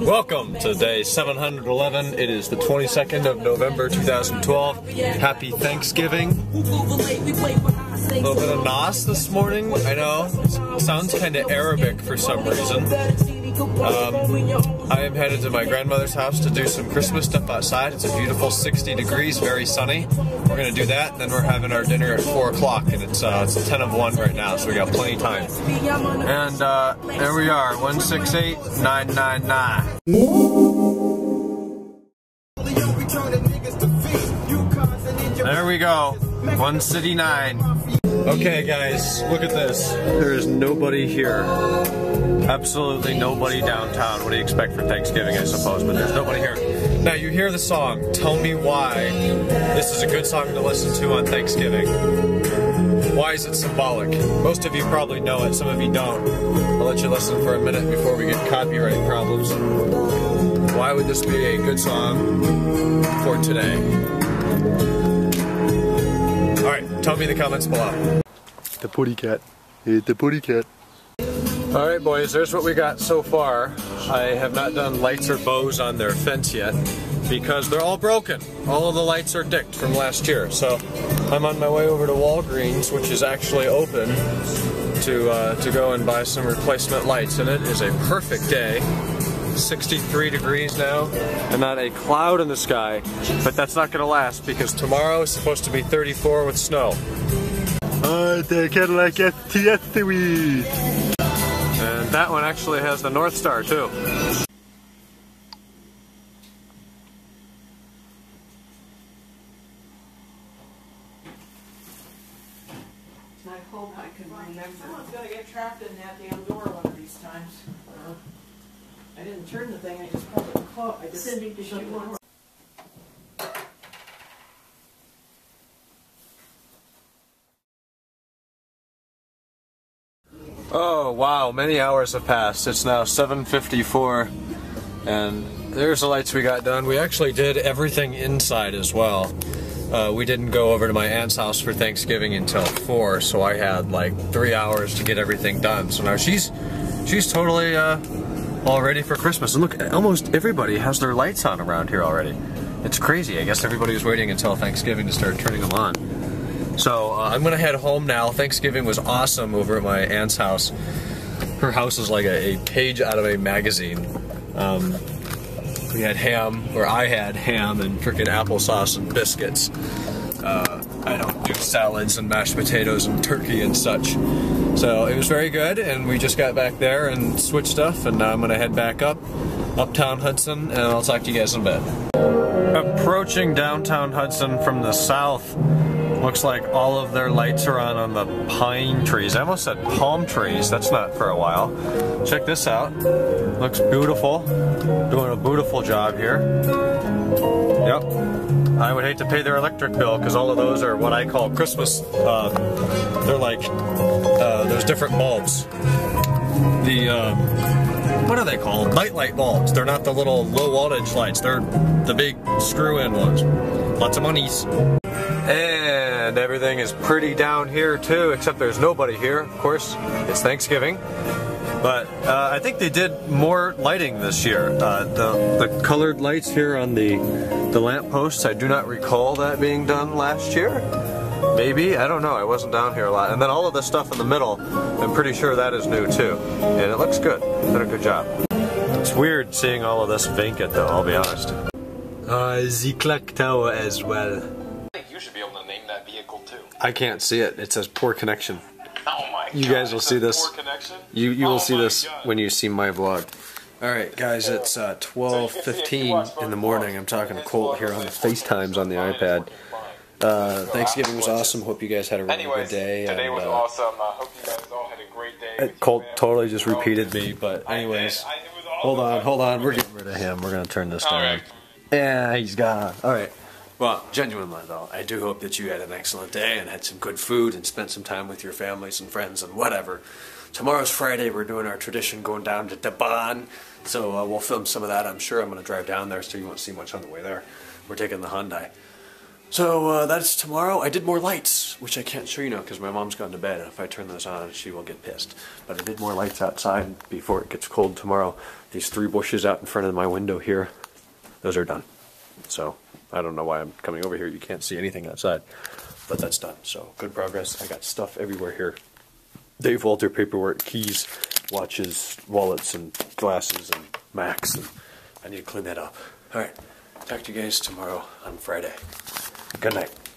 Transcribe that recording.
Welcome to day 711. It is the 22nd of November 2012. Happy Thanksgiving. A little bit of Nas this morning. I know, it sounds kind of Arabic for some reason. I am headed to my grandmother's house to do some Christmas stuff outside. It's a beautiful 60 degrees, very sunny. We're going to do that, and then we're having our dinner at 4 o'clock, and it's 10 of 1 right now, so we got plenty of time. And there we are, 168999. There we go, 169. Okay, guys, look at this. There is nobody here. Absolutely nobody downtown. What do you expect for Thanksgiving, I suppose, but there's nobody here. Now, you hear the song, Tell Me Why. This is a good song to listen to on Thanksgiving. Why is it symbolic? Most of you probably know it, some of you don't. I'll let you listen for a minute before we get copyright problems. Why would this be a good song for today? All right, tell me in the comments below. The putty cat. It's the putty cat. Alright boys, there's what we got so far. I have not done lights or bows on their fence yet because they're all broken. All of the lights are dicked from last year. So I'm on my way over to Walgreens, which is actually open, to go and buy some replacement lights. And it is a perfect day. 63 degrees now and not a cloud in the sky. But that's not going to last because tomorrow is supposed to be 34 with snow. And that one actually has the North Star, too. I hope I can remember. Someone's going to get trapped in that damn door one of these times. I didn't turn the thing, I just pulled it close. I just didn't need to shut the door. Oh wow, many hours have passed. It's now 7:54 and there's the lights we got done. We actually did everything inside as well. We didn't go over to my aunt's house for Thanksgiving until 4, so I had like 3 hours to get everything done. So now she's totally all ready for Christmas. And look, almost everybody has their lights on around here already. It's crazy. I guess everybody was waiting until Thanksgiving to start turning them on. So I'm gonna head home now. Thanksgiving was awesome over at my aunt's house. Her house is like a page out of a magazine. We had ham, or I had ham and frickin' applesauce and biscuits. I don't do salads and mashed potatoes and turkey and such. So it was very good, and we just got back there and switched stuff, and now I'm gonna head back uptown Hudson, and I'll talk to you guys in a bit. Approaching downtown Hudson from the south. Looks like all of their lights are on the pine trees. I almost said palm trees. That's not for a while. Check this out. Looks beautiful. Doing a beautiful job here. Yep. I would hate to pay their electric bill because all of those are what I call Christmas. They're like those different bulbs. The what are they called? Nightlight bulbs. They're not the little low wattage lights. They're the big screw-in ones. Lots of monies. And everything is pretty down here too, except there's nobody here. Of course, it's Thanksgiving. But I think they did more lighting this year. The colored lights here on the lampposts, I do not recall that being done last year. Maybe, I don't know, I wasn't down here a lot. And then all of the stuff in the middle, I'm pretty sure that is new too. And it looks good, did a good job. It's weird seeing all of this vacant though, I'll be honest. The clock tower as well. You should be able to name that vehicle too. I can't see it. It says poor connection. Oh my God. You guys will see this. You will see this when you see my vlog. Alright guys, it's 12:15 in the morning. I'm talking to Colt here on the FaceTimes on the iPad. Thanksgiving was awesome. Hope you guys had a really good day. Today was awesome. Hope you guys all had a great day. Colt totally just repeated me, but anyways. Hold on. We're getting rid of him. We're going to turn this down. Yeah, he's gone. Alright. Well, genuinely though, I do hope that you had an excellent day and had some good food and spent some time with your families and friends and whatever. Tomorrow's Friday, we're doing our tradition going down to Daban, so we'll film some of that. I'm sure I'm going to drive down there so you won't see much on the way there. We're taking the Hyundai. So that's tomorrow. I did more lights, which I can't show you now because my mom's gone to bed, and if I turn this on she will get pissed. But I did more lights outside before it gets cold tomorrow. These three bushes out in front of my window here, those are done. So I don't know why I'm coming over here. You can't see anything outside, but that's done. So good progress. I got stuff everywhere here. Dave Walter paperwork, keys, watches, wallets, and glasses, and Macs. And I need to clean that up. All right. Talk to you guys tomorrow on Friday. Good night.